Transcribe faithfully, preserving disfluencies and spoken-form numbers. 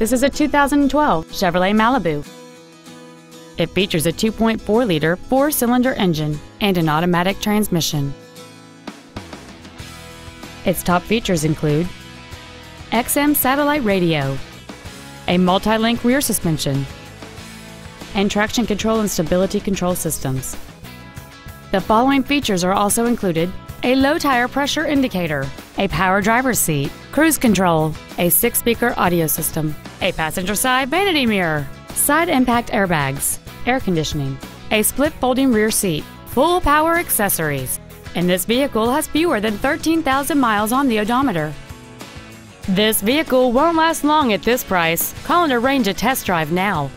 This is a two thousand twelve Chevrolet Malibu. It features a two point four liter four-cylinder engine and an automatic transmission. Its top features include X M satellite radio, a multi-link rear suspension, and traction control and stability control systems. The following features are also included: a low tire pressure indicator, a power driver's seat, cruise control, a six-speaker audio system, a passenger side vanity mirror, side impact airbags, air conditioning, a split folding rear seat, full power accessories, and this vehicle has fewer than thirteen thousand miles on the odometer. This vehicle won't last long at this price. Call and arrange a test drive now.